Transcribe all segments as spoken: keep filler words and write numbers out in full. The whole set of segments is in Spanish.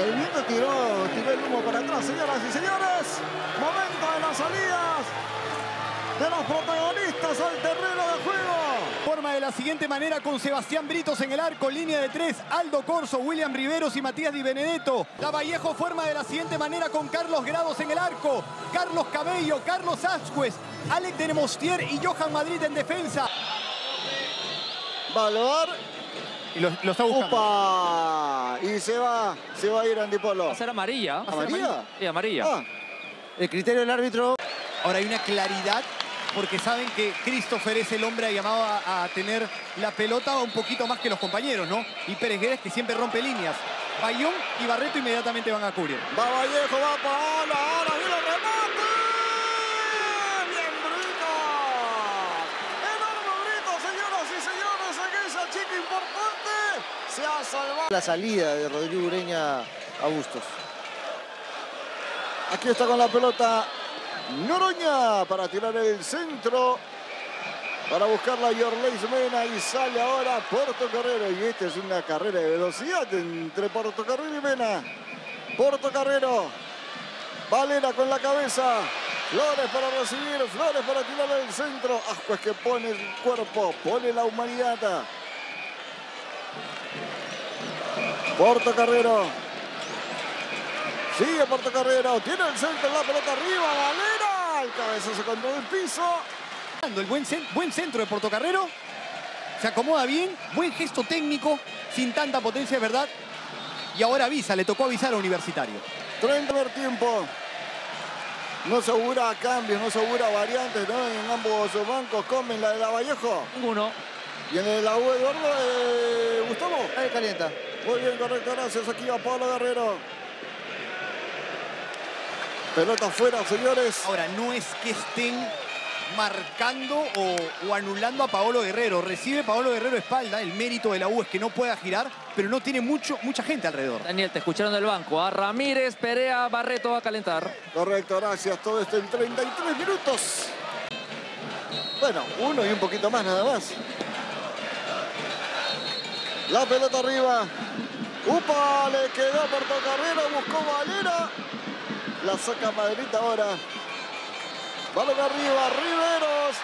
El viento tiró, tiró el humo para atrás, señoras y señores. Momento de las salidas de los protagonistas al terreno de juego. Forma de la siguiente manera con Sebastián Britos en el arco, línea de tres, Aldo Corso, William Riveros y Matías Di Benedetto. La Vallejo forma de la siguiente manera con Carlos Grados en el arco, Carlos Cabello, Carlos Asquez, Alex Di Mostier y Johan Madrid en defensa. Valor. Y lo, lo está buscando. ¡Opa! Y se va, se va a ir Andy Polo. Va a ser amarilla. ¿Amarilla? Sí, amarilla. Ah, el criterio del árbitro. Ahora hay una claridad, porque saben que Christopher es el hombre llamado a, a tener la pelota un poquito más que los compañeros, ¿no? Y Pérez Guedes, que siempre rompe líneas. Bayón y Barreto inmediatamente van a cubrir. Va Vallejo, va Paolo, ahora viene el remate. ¡Bien, Britos! ¡Enorme Britos, señoras y señores! Aquella chica importante se ha salvado. La salida de Rodrigo Ureña a Bustos. Aquí está con la pelota Noroña para tirar el centro, para buscar la Yorleys Mena, y sale ahora Portocarrero. Y esta es una carrera de velocidad entre Portocarrero y Mena. Portocarrero, Valera con la cabeza, Flores para recibir, Flores para tirar el centro. Asquez que pone el cuerpo, pone la humanidad. Portocarrero, sigue Portocarrero, tiene el centro, la pelota arriba, Valera. El cabezazo contra el piso. El buen, buen centro de Portocarrero. Se acomoda bien. Buen gesto técnico. Sin tanta potencia, es verdad. Y ahora avisa. Le tocó avisar a Universitario. treinta por tiempo. No se augura cambios. No se augura variantes, ¿no? En ambos bancos comen la de la Vallejo. Ninguno. Y en el de la U, Eduardo, eh, Gustavo. Ahí calienta. Muy bien, correcto. Gracias. Aquí va Paolo Guerrero. Pelota afuera, señores. Ahora, no es que estén marcando o, o anulando a Paolo Guerrero. Recibe Paolo Guerrero espalda. El mérito de la U es que no pueda girar, pero no tiene mucho, mucha gente alrededor. Daniel, te escucharon del banco. A Ramírez, Perea, Barreto va a calentar. Correcto, gracias. Todo esto en treinta y tres minutos. Bueno, uno y un poquito más, nada más. La pelota arriba. ¡Upa! Le quedó Portocarrero, buscó Valera. La saca Madrid ahora. Balón arriba, Riveros.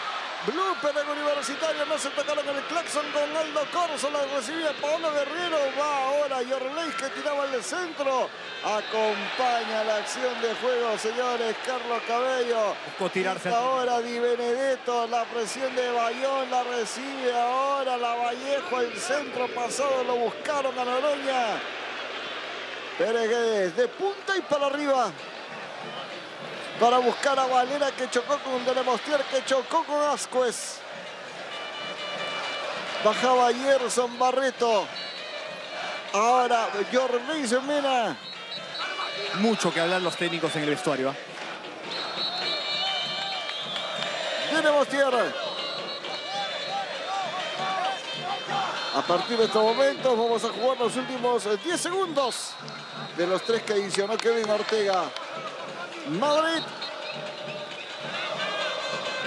Blooper del Universitario. No se tocaron con el claxon con Aldo Corso. La recibía Paolo Guerrero. Va ahora Yorleys, que tiraba el centro. Acompaña la acción de juego, señores. Carlos Cabello. Buscó tirarse. Ahora Di Benedetto. La presión de Bayón. La recibe ahora la Vallejo. El centro pasado lo buscaron a Noroña. Pérez Guedes de punta y para arriba, para buscar a Valera, que chocó con Di Mostier, que chocó con Asquez. Bajaba Gerson Barreto. Ahora Yorleys Mena. Mucho que hablar los técnicos en el vestuario. Di Mostier. A partir de estos momentos vamos a jugar los últimos diez segundos de los tres que adicionó Kevin Ortega. Madrid.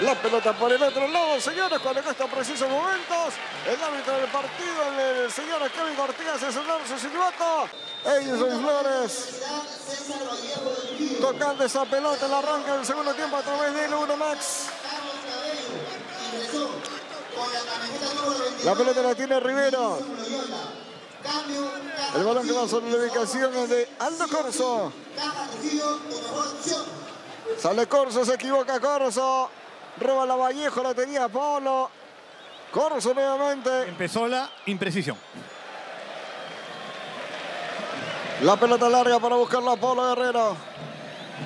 La pelota por el otro lado, señores, cuando en estos precisos momentos el árbitro del partido, el señor Kevin Ortega, se sonó su silbato. Edison Flores tocando esa pelota, el arranque del segundo tiempo a través del L uno Max. La pelota la tiene Rivero. El balón que va sobre la ubicación es de Aldo Corso. Sale Corso, se equivoca Corso. Roba la Vallejo, la tenía Polo. Corso nuevamente. Empezó la imprecisión. La pelota larga para buscarla a Polo Guerrero.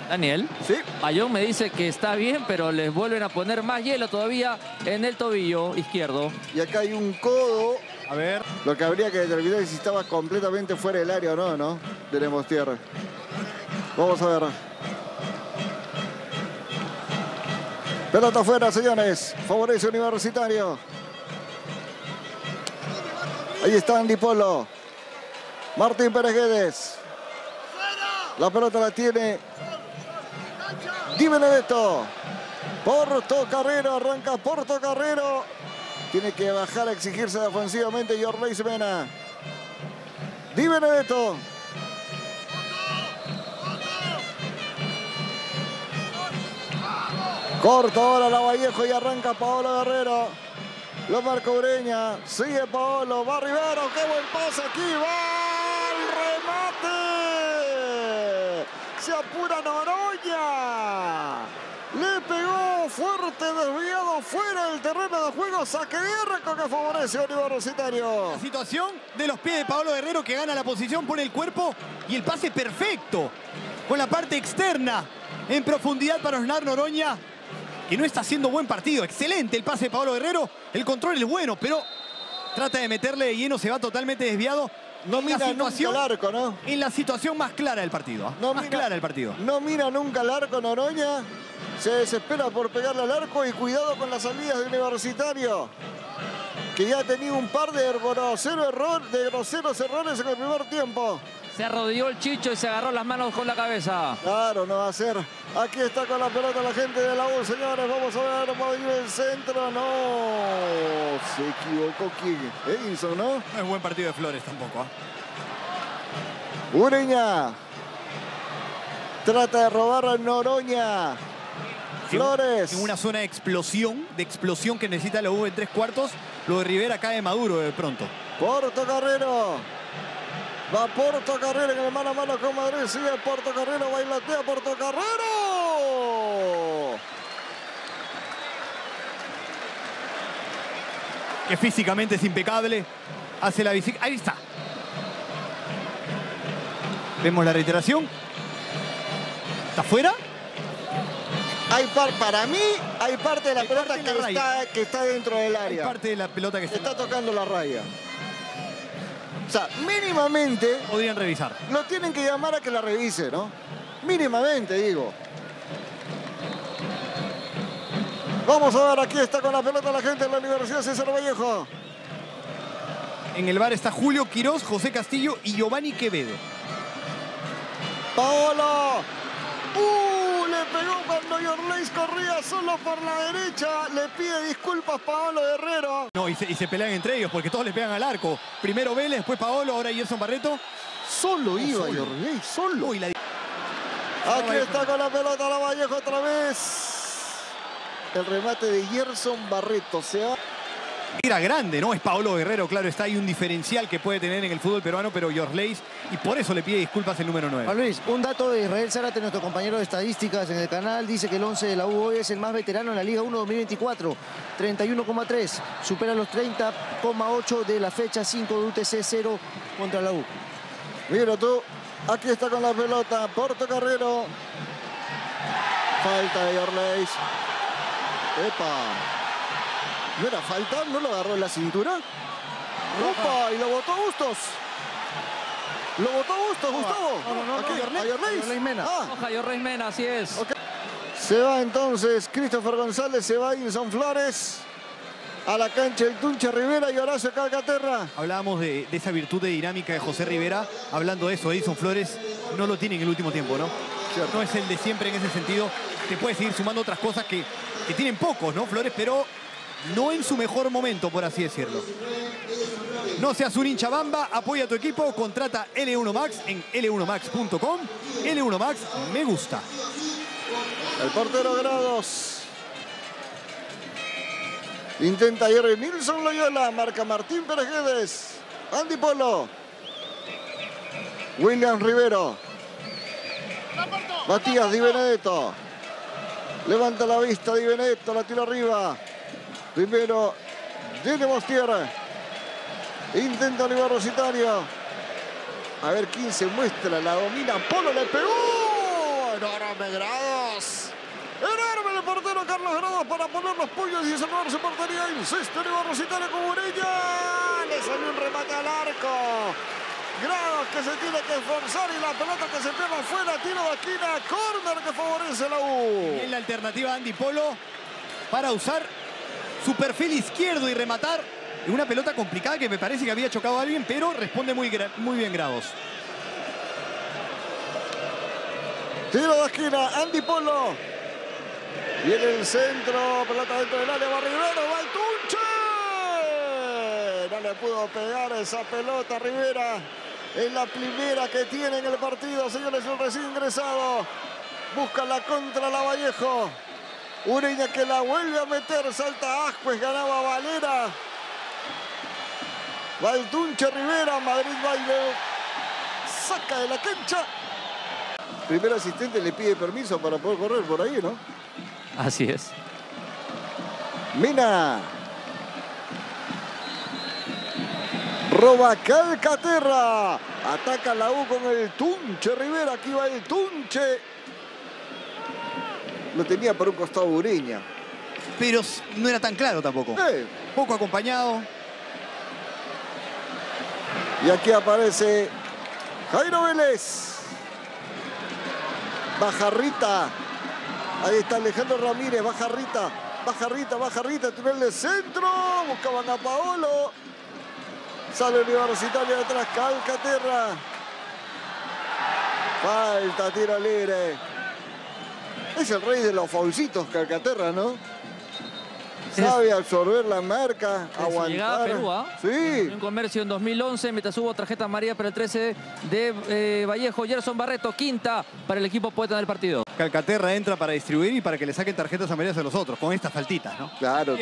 Daniel, ¿sí? Bayón me dice que está bien, pero les vuelven a poner más hielo todavía en el tobillo izquierdo. Y acá hay un codo. A ver. Lo que habría que determinar es si estaba completamente fuera del área o no, ¿no? Tenemos tierra. Vamos a ver. Pelota afuera, señores. Favorece Universitario. Ahí está Andy Polo. Martín Pérez Guedes. La pelota la tiene Di Benedetto. Portocarrero, arranca Portocarrero. Tiene que bajar a exigirse defensivamente Yorleys Mena. Di Benedetto. Corta ahora la Vallejo y arranca Paolo Guerrero. Lo marca Ureña. Sigue Paolo. Va Rivero. ¡Qué buen pase! Aquí va el remate. Se apura Noroña. Le pegó fuerte, desviado fuera del terreno de juego. Saque de arco que favorece a Olivar Rositario. La situación de los pies de Paolo Guerrero, que gana la posición, pone el cuerpo y el pase perfecto. Con la parte externa en profundidad para Hernán Noroña, que no está haciendo buen partido. Excelente el pase de Paolo Guerrero. El control es bueno, pero trata de meterle de lleno. Se va totalmente desviado. No en mira nunca el arco, ¿no? En la situación más clara del partido. ¿eh? No más mira, clara el partido. No mira nunca el arco Noroña. Se desespera por pegarle al arco. Y cuidado con las salidas de Universitario, que ya ha tenido un par de groseros errores, de groseros errores en el primer tiempo. Se arrodilló el Chicho y se agarró las manos con la cabeza. Claro, no va a ser. Aquí está con la pelota la gente de la U, señores. Vamos a ver, Madrid el centro. No, se equivocó King Edison, ¿no? No es buen partido de Flores tampoco. ¿eh? Ureña. Trata de robar a Noroña. Flores. En una zona de explosión, de explosión que necesita la U en tres cuartos. Lo de Rivera cae maduro de pronto. Portocarrero. Va Portocarrero en el mano a mano con Madrid. Sigue Portocarrero, bailatea Portocarrero. Que físicamente es impecable. Hace la bicicleta. Ahí está. Vemos la reiteración. ¿Está fuera? Hay par, para mí hay parte de la hay pelota que, la está, que está dentro del área. Hay parte de la pelota que está, está tocando la raya. O sea, mínimamente... podrían revisar. Lo tienen que llamar a que la revise, ¿no? Mínimamente, digo. Vamos a ver, aquí está con la pelota la gente de la Universidad César Vallejo. En el V A R está Julio Quirós, José Castillo y Giovanni Quevedo. Paolo. ¡Uh! Le pegó cuando Yorleys corría solo por la derecha. Le pide disculpas Paolo Guerrero. No, y se, y se pelean entre ellos porque todos le pegan al arco. Primero Vélez, después Paolo, ahora Gerson Barreto. Solo iba Yorleys, solo. Uy, la... Aquí está con la pelota la Vallejo otra vez. El remate de Gerson Barreto. Se va. Era grande, ¿no? Es Paolo Guerrero, claro, está ahí un diferencial que puede tener en el fútbol peruano, pero Yorleys, y por eso le pide disculpas el número nueve. Juan Luis, un dato de Israel Zárate, nuestro compañero de estadísticas en el canal, dice que el once de la U hoy es el más veterano en la Liga uno dos mil veinticuatro, treinta y uno coma tres, supera los treinta coma ocho de la fecha cinco de U T C, cero contra la U. Mira tú, aquí está con la pelota Portocarrero. Falta de Yorleys. ¡Epa! No era falta, no lo agarró en la cintura. Opa, y lo botó Bustos. Lo botó Bustos, no, Gustavo. No, no, no, ¿A qué? No, no, ¿A Yorleys? Yorleys Mena. Ah. Oja, Yorleys Mena, así es. Okay. Se va entonces Christopher González, se va Nilsson Flores. A la cancha el Tuncha Rivera y Horacio Calcaterra. Hablábamos de, de esa virtud de dinámica de José Rivera. Hablando de eso, Edison Flores no lo tiene en el último tiempo, ¿no? Cierto. No es el de siempre en ese sentido. Te puede seguir sumando otras cosas que, que tienen pocos, ¿no? Flores, pero... no en su mejor momento, por así decirlo. No seas un hincha bamba, apoya a tu equipo, contrata L uno Max en L uno max punto com. L uno Max, me gusta. El portero Grados. Intenta Jerry Nilsson Loyola, marca Martín Pérez Guedes. Andy Polo. William Rivero. Matías Di Benedetto. Levanta la vista Di Benedetto, la tira arriba. Primero, L uno Mostier. Intenta Olivar Rositario. A ver quién se muestra. La domina Polo, le pegó. Enorme Grados. Enorme el portero Carlos Grados para poner los puños y cerrar su portería. Insiste Olivar Rositario con Ureña. Le salió un remate al arco. Grados que se tiene que esforzar y la pelota que se pega fuera. Tiro de esquina, córner que favorece la U. Y en la alternativa Andy Polo para usar su perfil izquierdo y rematar en una pelota complicada que me parece que había chocado a alguien, pero responde muy, muy bien Grados. Tiro de esquina, Andy Polo. Viene el centro, pelota dentro del área, va Rivero, va el Tunche. No le pudo pegar esa pelota Rivera. Es la primera que tiene en el partido, señores, el recién ingresado. Busca la contra la Vallejo. Ureña que la vuelve a meter, salta Asquez, ganaba Valera. Va el Tuncha Rivera, Madrid va y lo saca de la cancha. Primer asistente le pide permiso para poder correr por ahí, ¿no? Así es. Mena. Roba Calcaterra. Ataca la U con el Tunche Rivera. Aquí va el Tunche. Lo tenía por un costado Ureña. Pero no era tan claro tampoco. Eh. Poco acompañado. Y aquí aparece Jairo Vélez. Bajarrita. Ahí está Alejandro Ramírez. Bajarrita. Bajarrita, Bajarrita. Túnel de centro. Buscaban a Paolo. Sale Olivar Rositario detrás, Calcaterra. Falta, tiro libre. Es el rey de los faulcitos, Calcaterra, ¿no? Sabe absorber la marca, es aguantar. Llegada a Perú, ¿ah? Sí. Un comercio en dos mil once, mientras hubo tarjeta amarilla para el trece de eh, Vallejo. Gerson Barreto, quinta para el equipo poeta del partido. Calcaterra entra para distribuir y para que le saquen tarjetas amarillas a los otros, con estas faltitas, ¿no? Claro.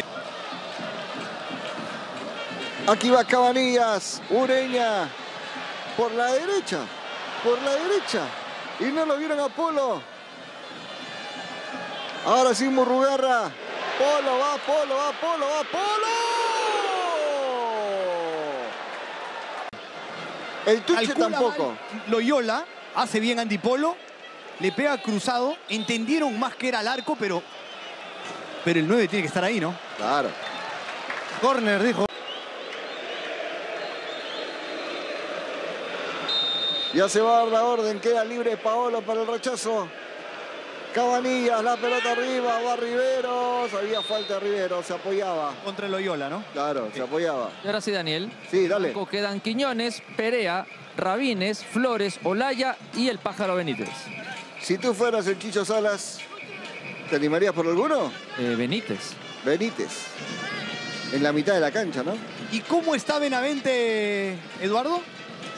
Aquí va Cabanillas, Ureña, por la derecha, por la derecha. Y no lo vieron a Polo. Ahora sí Murrugarra. Polo, va Polo, va Polo, va Polo. El Tunche tampoco. Loyola hace bien Andy Polo, le pega cruzado. Entendieron más que era al arco, pero... Pero el nueve tiene que estar ahí, ¿no? Claro. Corner, dijo. Ya se va a dar la orden, queda libre Paolo para el rechazo. Cabanillas, la pelota arriba, va Riveros. Había falta de Riveros, se apoyaba. Contra Loyola, ¿no? Claro, sí. Se apoyaba. Y ahora sí, Daniel. Sí, dale. Quedan Quiñones, Perea, Rabines, Flores, Olaya y el Pájaro Benítez. Si tú fueras el Chicho Salas, ¿te animarías por alguno? Eh, Benítez. Benítez. En la mitad de la cancha, ¿no? ¿Y cómo está Benavente, Eduardo?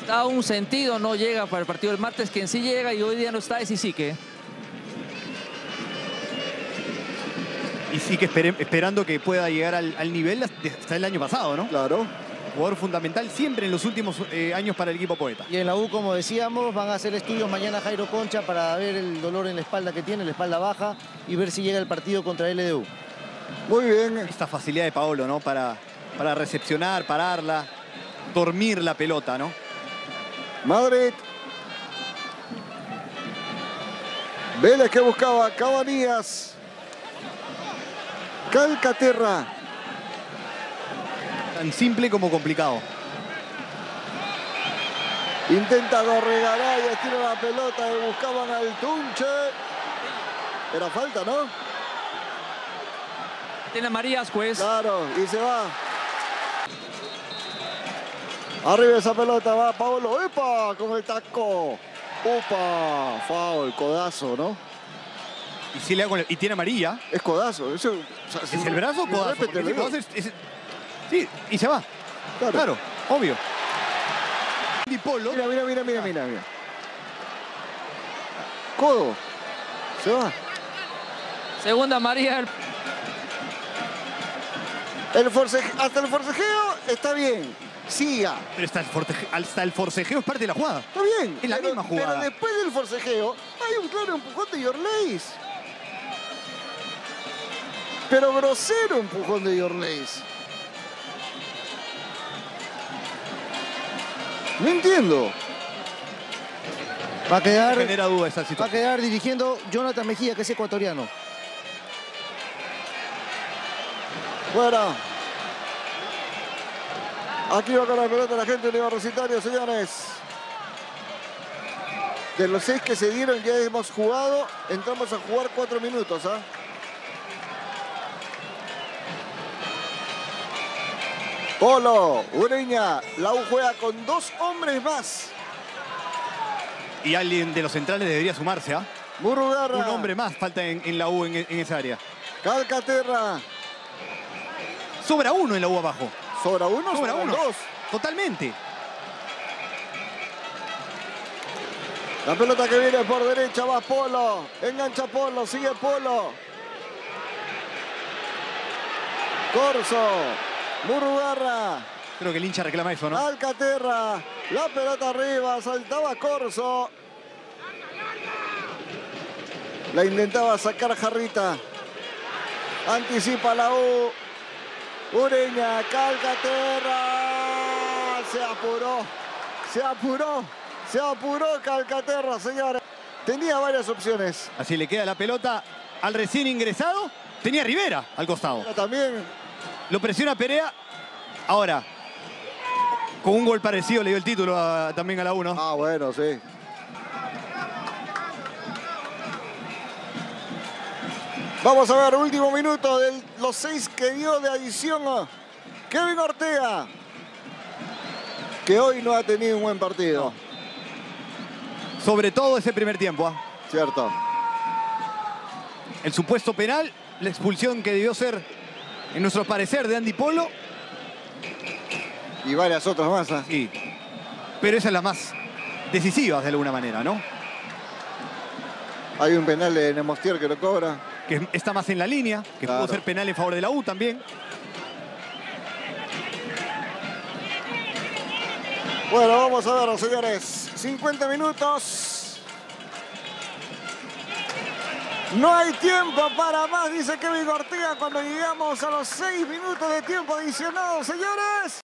Está un sentido, no llega para el partido del martes. Quien sí llega y hoy día no está es Isique. Isique esper esperando que pueda llegar al, al nivel hasta el año pasado, ¿no? Claro. Jugador fundamental siempre en los últimos eh, años para el equipo poeta. Y en la U, como decíamos, van a hacer estudios mañana Jairo Concha para ver el dolor en la espalda que tiene, la espalda baja, y ver si llega el partido contra L D U. Muy bien. Esta facilidad de Paolo, ¿no? Para, para recepcionar, pararla, dormir la pelota, ¿no? Madrid. Vélez que buscaba Cabanillas. Calcaterra. Tan simple como complicado. Intenta Gorregaray, estira la pelota y buscaban al Tunche. Era falta, ¿no? Tiene María Asquez. Claro, y se va. Arriba esa pelota, va Paolo, ¡epa! Con el taco. ¡Opa! Foul, codazo, ¿no? Y, si le hago, y tiene amarilla. Es codazo. Eso, o sea, si ¿Es no, el brazo o codazo? Repete, el codazo es, es, sí, y se va. Claro, claro, obvio. Y Polo. Mira, mira, mira, mira, mira, mira. Codo. Se va. Segunda amarilla. El, el force, hasta el forcejeo está bien. Siga. Pero hasta el, forcejeo, hasta el forcejeo es parte de la jugada. Está bien. Es la pero, misma jugada. Pero después del forcejeo hay un claro empujón de Yorleys. Pero grosero empujón de Yorleys. No entiendo. Va a quedar... Genera duda esta situación. Va a quedar dirigiendo Jonathan Mejía, que es ecuatoriano. Fuera. Aquí va con la pelota la gente universitaria, señores. De los seis que se dieron, ya hemos jugado. Entramos a jugar cuatro minutos. ¿eh? Polo, Ureña. La U juega con dos hombres más. Y alguien de los centrales debería sumarse. ¿eh? Murrugarra. Un hombre más falta en, en la U en, en esa área. Calcaterra. Sobra uno en la U abajo. Sobra uno, sobra uno. Dos. Totalmente. La pelota que viene por derecha va Polo. Engancha Polo, sigue Polo. Corso, Murugarra. Creo que el hincha reclama eso, ¿no? Calcaterra, la pelota arriba, saltaba Corso. La intentaba sacar Jarrita. Anticipa la U. Ureña, Calcaterra. Se apuró, se apuró, se apuró Calcaterra, señores. Tenía varias opciones. Así le queda la pelota al recién ingresado. Tenía Rivera al costado. Pero también. Lo presiona Perea. Ahora, con un gol parecido le dio el título a, también a la U, ¿no? Ah, bueno, sí. Vamos a ver, último minuto de los seis que dio de adición a Kevin Ortega, que hoy no ha tenido un buen partido. No. Sobre todo ese primer tiempo. ¿eh? Cierto. El supuesto penal, la expulsión que debió ser, en nuestro parecer, de Andy Polo. Y varias otras más. ¿eh? Sí. Pero esas son las más decisivas de alguna manera, ¿no? Hay un penal de Di Mostier que lo cobra. Que está más en la línea, que claro. Pudo ser penal en favor de la U también. Bueno, vamos a ver, señores. cincuenta minutos. No hay tiempo para más, dice Kevin Ortega, cuando llegamos a los seis minutos de tiempo adicionado, señores.